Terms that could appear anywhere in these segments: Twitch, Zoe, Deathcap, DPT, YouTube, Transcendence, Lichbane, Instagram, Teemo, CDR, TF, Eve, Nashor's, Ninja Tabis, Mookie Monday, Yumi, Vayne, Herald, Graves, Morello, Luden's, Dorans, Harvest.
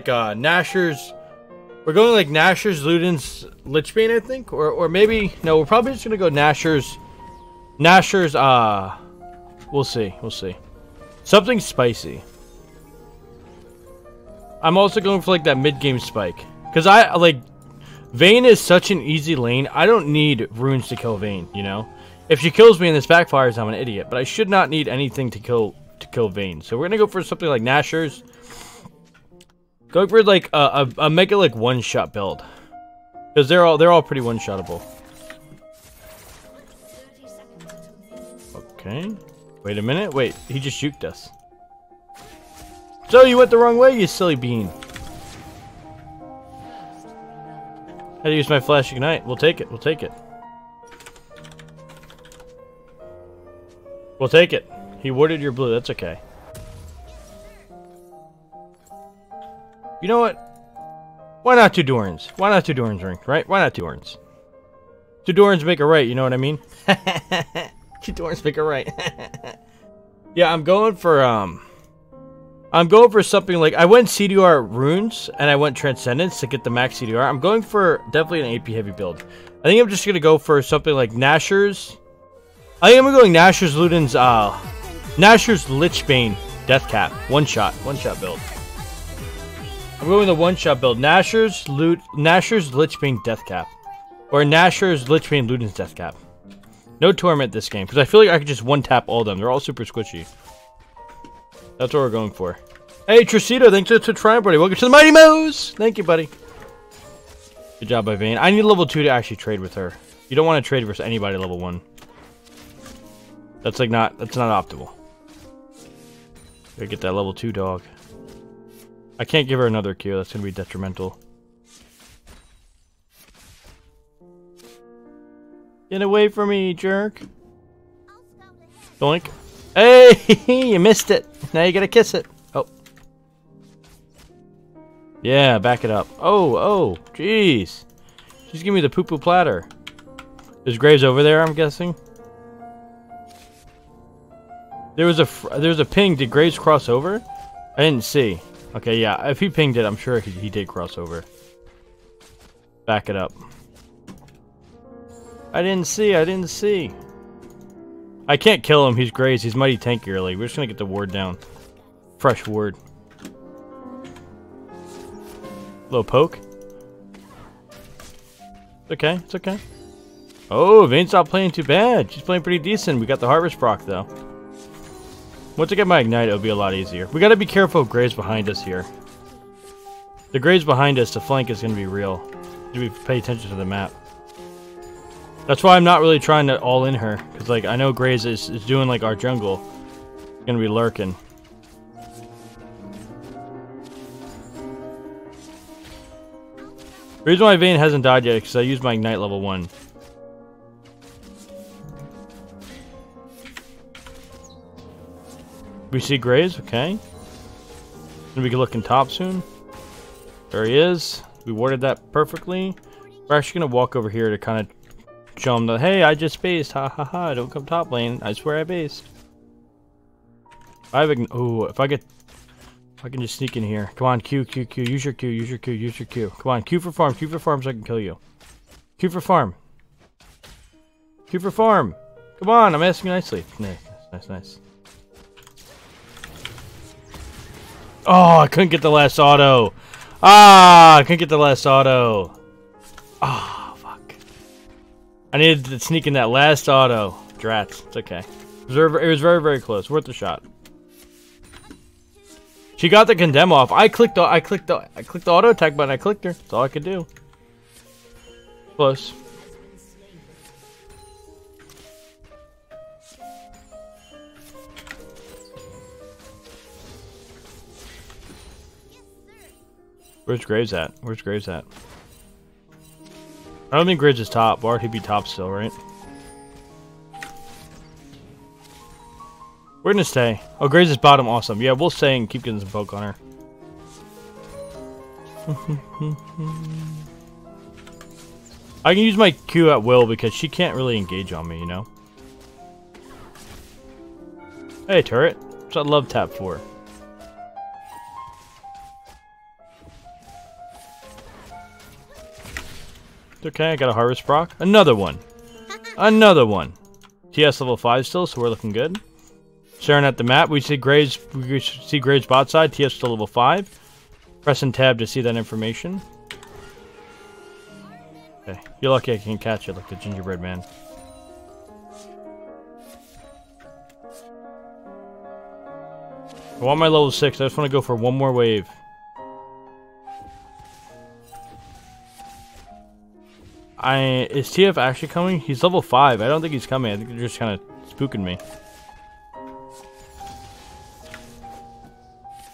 like Nashor's. We're going like Nashor's, Luden's, Lichbane, I think, or maybe no. We're probably just gonna go Nashor's. Nashor's. We'll see. We'll see. Something spicy. I'm also going for like that mid-game spike because I like Vayne is such an easy lane. I don't need runes to kill Vayne. You know, if she kills me and this backfires, I'm an idiot. But I should not need anything to kill Vayne. So we're gonna go for something like Nashor's. Going for like a make it like one-shot build because they're all pretty one-shottable. Okay, wait a minute. Wait, he just juked us. So you went the wrong way, you silly bean. I had to use my flash ignite. We'll take it. We'll take it. We'll take it. He warded your blue. That's okay. You know what? Why not two Dorans? Why not two Dorans ring, right? Why not two Dorans? Two Dorans make a right, you know what I mean? Two Dorans make a right. Yeah, I'm going for something like I went CDR runes and I went Transcendence to get the max CDR. I'm going for definitely an AP heavy build. I think I'm just gonna go for something like Nashor's. I think I'm going Nashor's, Luden's, Nashor's, Lichbane, Deathcap, one shot build. I'm going with a one-shot build. Nashor's, Nashor's, Lichbane, Deathcap. Or Nashor's, Lichbane, Luden's, Deathcap. No Torment this game, because I feel like I could just one-tap all of them. They're all super squishy. That's what we're going for. Hey, Tresito, thanks for the Triumph Party. Welcome to the Mighty Mouse! Thank you, buddy. Good job by Vayne. I need level 2 to actually trade with her. You don't want to trade versus anybody level 1. That's like not optimal. Gotta get that level 2 dog. I can't give her another Q. That's going to be detrimental. Get away from me, jerk. Doink. Hey, you missed it. Now you got to kiss it. Oh. Yeah, back it up. Oh, jeez. She's giving me the poo-poo platter. There's Graves over there, I'm guessing. There was a ping. Did Graves cross over? I didn't see. Okay, yeah, if he pinged it, I'm sure he did cross over. Back it up. I didn't see. I can't kill him, he's Graves, he's mighty tanky early. We're just gonna get the ward down. Fresh ward. Little poke. It's okay. Oh, Vayne's not playing too bad. She's playing pretty decent. We got the Harvest proc, though. Once I get my Ignite, it'll be a lot easier. We gotta be careful of Graves behind us here. The Graves behind us, the flank is gonna be real. We pay attention to the map. That's why I'm not really trying to all in her. Because, like, I know Graves is doing, like, our jungle. It's gonna be lurking. The reason why Vayne hasn't died yet is because I used my Ignite level 1. We see Graves, okay. Gonna be looking top soon. There he is. We warded that perfectly. We're actually gonna walk over here to kind of show him that, hey, I just based, ha ha ha, don't come top lane. I swear I based. If I can just sneak in here. Come on, Q, use your Q. Come on, Q for farm so I can kill you. Q for farm. Come on, I'm asking nicely. Nice. Oh, I couldn't get the last auto. Ah, oh, fuck. I needed to sneak in that last auto. Drats. It's okay. It was very, very close. Worth a shot. She got the condemn off. I clicked the auto attack button. I clicked her. That's all I could do. Close. Where's Graves at? I don't think Graves is top. Why would he be top still, right? We're gonna stay. Oh, Graves is bottom. Awesome. Yeah, we'll stay and keep getting some poke on her. I can use my Q at will because she can't really engage on me, you know? Hey, turret. What's that love tap for? It's okay, I got a Harvest proc. Another one. Another one. TS level 5 still, so we're looking good. Staring at the map, we see Graves bot side, TS still level 5. Pressing tab to see that information. Okay, you're lucky I can catch it like the gingerbread man. I want my level 6, I just want to go for one more wave. Is TF actually coming? He's level 5, I don't think he's coming, I think they're just kind of spooking me.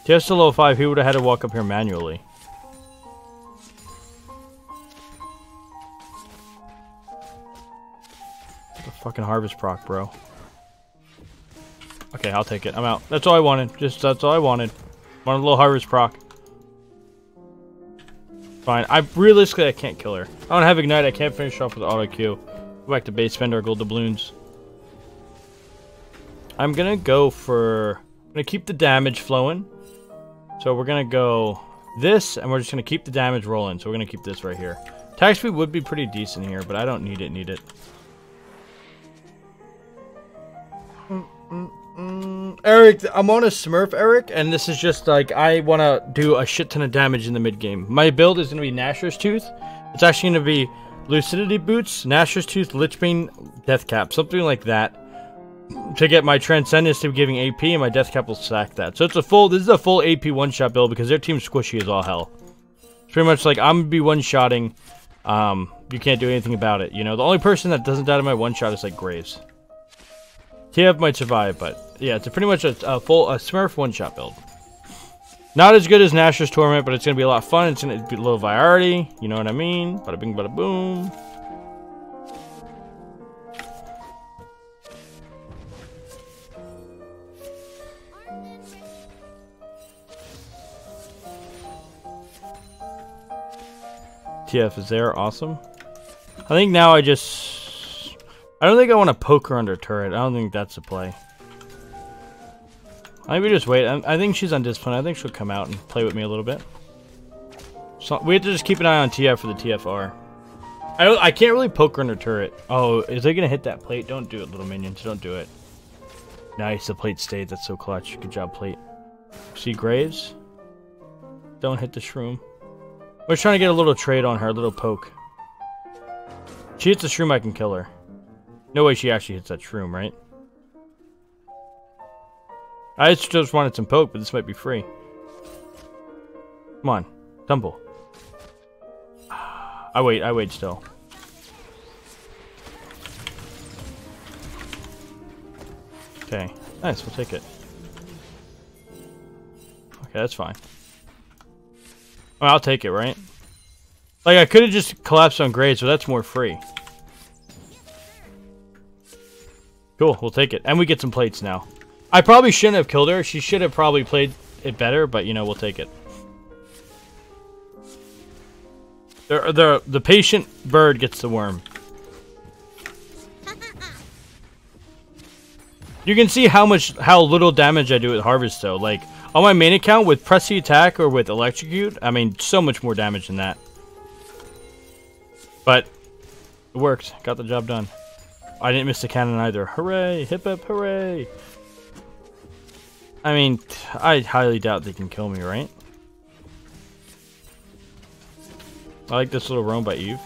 TF's still level 5, he would have had to walk up here manually. What a fucking Harvest proc, bro. Okay, I'll take it. I'm out. That's all I wanted. Just that's all I wanted. Wanted a little Harvest proc. Fine. Realistically, I can't kill her. I don't have Ignite. I can't finish off with auto Q. Go back to base, spend our gold doubloons. I'm gonna go for. I'm gonna keep the damage flowing. So we're gonna go this, and we're just gonna keep the damage rolling. So we're gonna keep this right here. Attack speed would be pretty decent here, but I don't need it. Eric, I'm on a smurf, Eric, and this is just like, I want to do a shit ton of damage in the mid game. My build is going to be Nashor's Tooth. It's actually going to be Lucidity Boots, Nashor's Tooth, Lichbane, Deathcap, something like that. To get my Transcendence to be giving AP, and my Deathcap will stack that. So it's a full, this is a full AP one-shot build because their team's squishy as all hell. It's pretty much like, I'm going to be one-shotting, you can't do anything about it. You know, the only person that doesn't die to my one-shot is like Graves. TF might survive, but yeah, it's pretty much a Smurf one-shot build. Not as good as Nashor's Torment, but it's going to be a lot of fun. It's going to be low variety, you know what I mean? Bada bing, bada boom. TF is there, awesome. I think now I don't think I want to poke her under a turret. I don't think that's the play. I think we just wait. I think she's undisciplined. I think she'll come out and play with me a little bit. So we have to just keep an eye on TF for the TFR. I can't really poke her under turret. Oh, is they going to hit that plate? Don't do it, little minions. Don't do it. Nice, the plate stayed. That's so clutch. Good job, plate. See Graves? Don't hit the shroom. We're trying to get a little trade on her, a little poke. She hits the shroom, I can kill her. No way she actually hits that shroom, right? I just wanted some poke, but this might be free. Come on. Tumble. I wait still. Okay. Nice, we'll take it. Okay, that's fine. Well, I'll take it, right? Like, I could have just collapsed on grades, so that's more free. Cool, we'll take it. And we get some plates now. I probably shouldn't have killed her. She should have probably played it better, but, you know, we'll take it. The patient bird gets the worm. You can see how little damage I do with Harvest, though. Like, on my main account, with Press the Attack or with Electrocute, I mean, so much more damage than that. But, it worked. Got the job done. I didn't miss the cannon either. Hooray! Hip hip hooray! I mean, I highly doubt they can kill me, right? I like this little roam by Eve.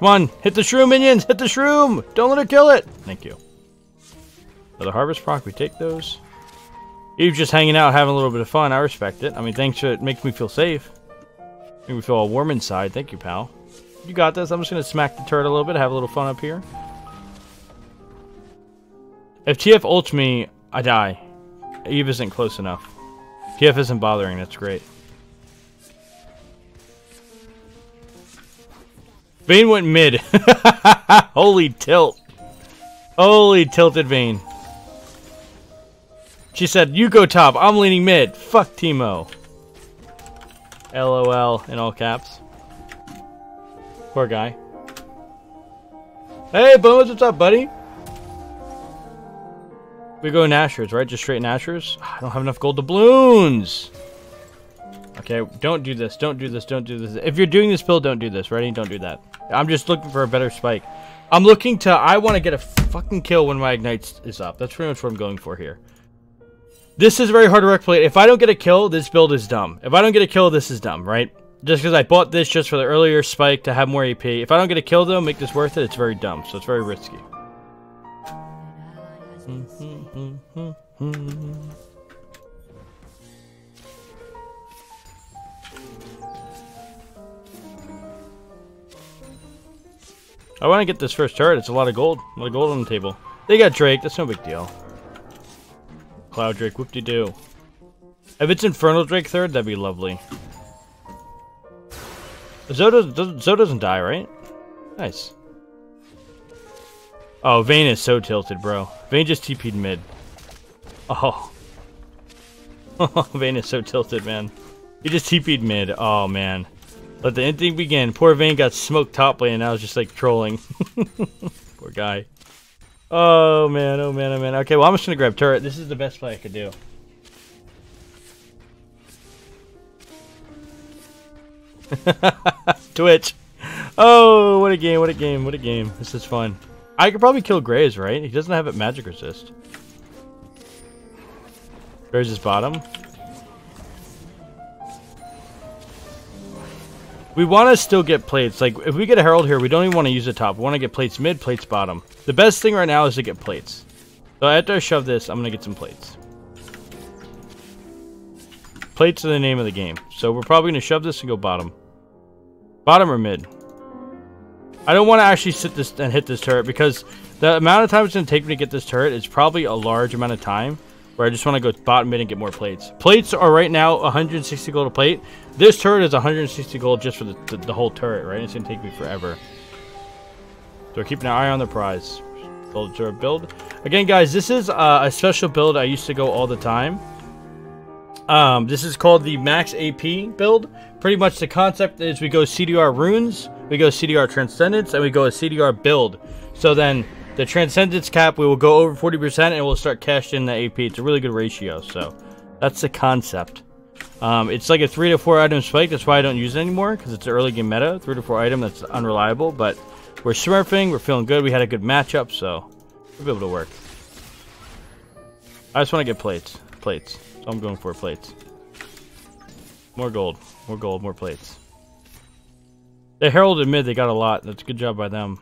Come on! Hit the shroom, minions! Hit the shroom! Don't let her kill it! Thank you. Another Harvest proc, we take those. Eve's just hanging out, having a little bit of fun. I respect it. I mean, thanks for it. Makes me feel safe. Makes me feel all warm inside. Thank you, pal. You got this. I'm just going to smack the turret a little bit, have a little fun up here. If TF ults me, I die. Eve isn't close enough. TF isn't bothering, that's great. Vayne went mid. Holy tilt. Holy tilted Vayne. She said, you go top, I'm leaning mid. Fuck Teemo. LOL in all caps. Poor guy. Hey, Bones, what's up, buddy? We go Nashor's, right? Just straight Nashor's? I don't have enough gold doubloons. Okay, don't do this, don't do this, don't do this. If you're doing this build, don't do this. Ready? Don't do that. I'm just looking for a better spike. I'm looking to... I want to get a fucking kill when my ignite is up. That's pretty much what I'm going for here. This is very hard to replicate. If I don't get a kill, this build is dumb. If I don't get a kill, this is dumb, right? Just because I bought this just for the earlier spike to have more AP. If I don't get a kill, though, make this worth it, it's very dumb. So it's very risky. I want to get this first turret. It's a lot of gold. A lot of gold on the table. They got Drake. That's no big deal. Cloud Drake. Whoop-de-doo. If it's Infernal Drake third, that'd be lovely. Zoe doesn't die, right? Nice. Oh, Vayne is so tilted, bro. Vayne just TP'd mid. Oh. Oh, Vayne is so tilted, man. He just TP'd mid. Oh, man. Let the ending begin. Poor Vayne got smoked top lane and I was just like trolling. Poor guy. Oh man, oh man, oh man. Okay, well I'm just gonna grab turret. This is the best play I could do. Twitch. Oh, what a game, what a game, what a game. This is fun. I could probably kill Graves, right? He doesn't have it magic resist. Graves is bottom. We want to still get plates. Like, if we get a Herald here, we don't even want to use the top. We want to get plates mid, plates bottom. The best thing right now is to get plates. So after I shove this, I'm going to get some plates. Plates are the name of the game. So we're probably going to shove this and go bottom. Bottom or mid. I don't want to actually sit this and hit this turret because the amount of time it's going to take me to get this turret is probably a large amount of time. Where I just want to go bottom mid and get more plates. Plates are right now 160 gold a plate. This turret is 160 gold just for the whole turret, right? It's going to take me forever. So keep an eye on the prize. Gold turret build. Again, guys, this is a special build I used to go all the time. This is called the max AP build. Pretty much the concept is we go CDR runes, we go CDR transcendence, and we go a CDR build. So then... the Transcendence cap, we will go over 40% and we'll start cashing in the AP. It's a really good ratio, so that's the concept. It's like a 3 to 4 item spike. That's why I don't use it anymore, because it's an early game meta. 3 to 4 item, that's unreliable, but we're smurfing, we're feeling good. We had a good matchup, so we'll be able to work. I just want to get plates. Plates. So I'm going for plates. More gold. More gold, more plates. They heralded mid, they got a lot. That's a good job by them.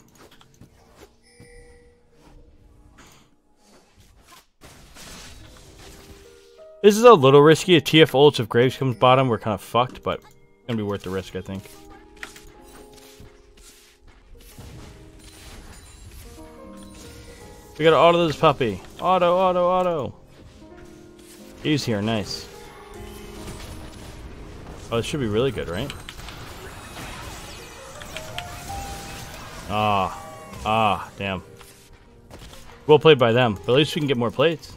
This is a little risky. If TF ults, if Graves comes bottom, we're kind of fucked, but it's going to be worth the risk, I think. We got to auto this puppy. Auto, auto, auto. Eve's here, nice. Oh, this should be really good, right? Ah. Ah, damn. Well played by them, but at least we can get more plates.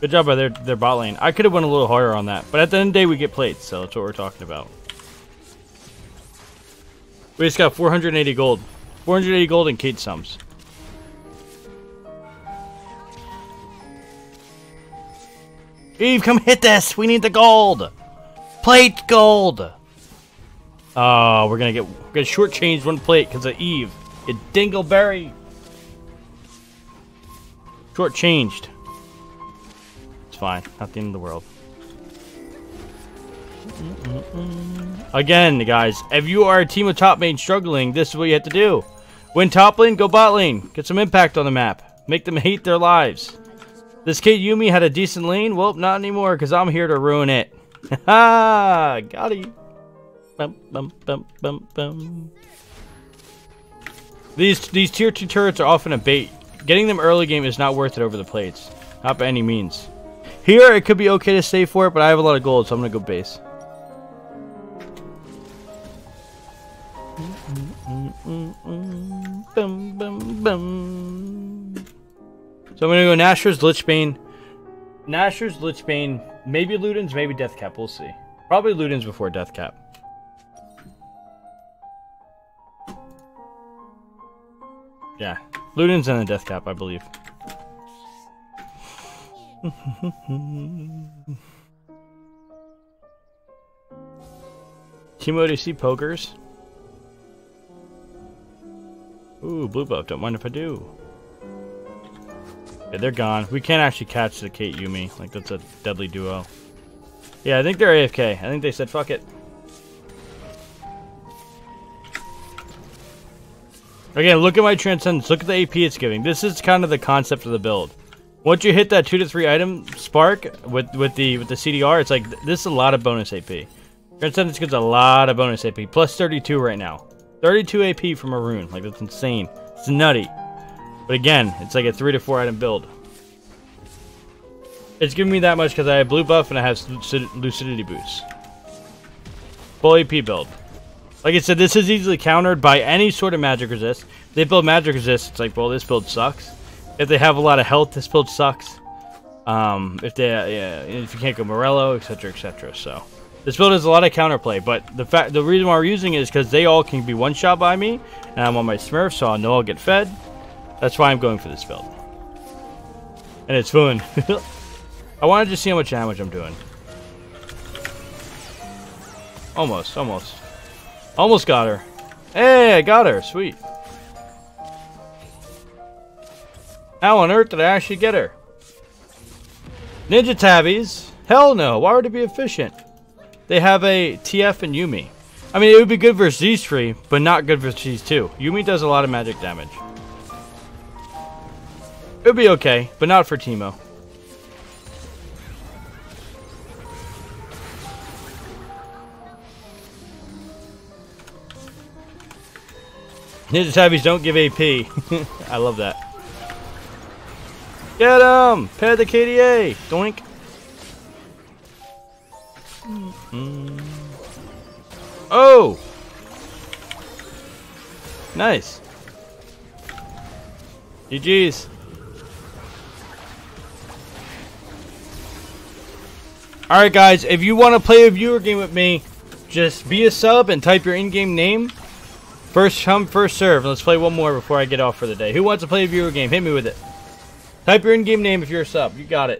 Good job by their bot lane. I could have went a little harder on that, but at the end of the day, we get plates, so that's what we're talking about. We just got 480 gold. 480 gold and Kate sums. Eve, come hit this! We need the gold! Plate gold! Oh, we're gonna shortchange one plate because of Eve. You dingleberry! Shortchanged. Fine, not the end of the world. Again, guys, if you are a team of top main struggling, this is what you have to do. Win top lane, go bot lane. Get some impact on the map. Make them hate their lives. This kid Yumi had a decent lane. Well, not anymore, because I'm here to ruin it. Ha! Got it. Bum, bum, bum, bum, bum. These tier 2 turrets are often a bait. Getting them early game is not worth it over the plates. Not by any means. Here, it could be okay to save for it, but I have a lot of gold, so I'm going to go base. Bum, bum, bum. So I'm going to go Nashor's, Lichbane. Nashor's, Lichbane. Maybe Luden's, maybe Deathcap. We'll see. Probably Luden's before Deathcap. Yeah. Luden's and then Deathcap, I believe. Teemo, do you see pokers? Ooh, blue buff. Don't mind if I do. Yeah, they're gone. We can't actually catch the Cait Yumi. Like, that's a deadly duo. Yeah, I think they're AFK. I think they said, fuck it. Again, look at my Transcendence. Look at the AP it's giving. This is kind of the concept of the build. Once you hit that 2 to 3 item spark with the CDR, it's like, this is a lot of bonus AP. Transcendence gives a lot of bonus AP. Plus 32 right now. 32 AP from a rune. Like, that's insane. It's nutty. But again, it's like a 3 to 4 item build. It's giving me that much because I have blue buff and I have lucidity boosts. Full AP build. Like I said, this is easily countered by any sort of magic resist. If they build magic resist, it's like, well, this build sucks. If they have a lot of health, this build sucks. If you can't go Morello, etc., etc. So this build has a lot of counterplay, but the reason why we're using it is because they all can be one shot by me, and I'm on my Smurf, so I know I'll get fed. That's why I'm going for this build, and it's fun. I want to just see how much damage I'm doing. Almost got her. Hey, I got her. Sweet. How on earth did I actually get her? Ninja Tabis? Hell no. Why would it be efficient? They have a TF and Yumi. I mean, it would be good versus these three, but not good versus these two. Yumi does a lot of magic damage. It would be okay, but not for Teemo. Ninja Tabbies don't give AP. I love that. Get him! Pair the KDA! Doink. Oh! Nice. GG's. Alright guys, if you want to play a viewer game with me, just be a sub and type your in-game name. First come, first serve. Let's play one more before I get off for the day. Who wants to play a viewer game? Hit me with it. Type your in-game name if you're a sub. You got it.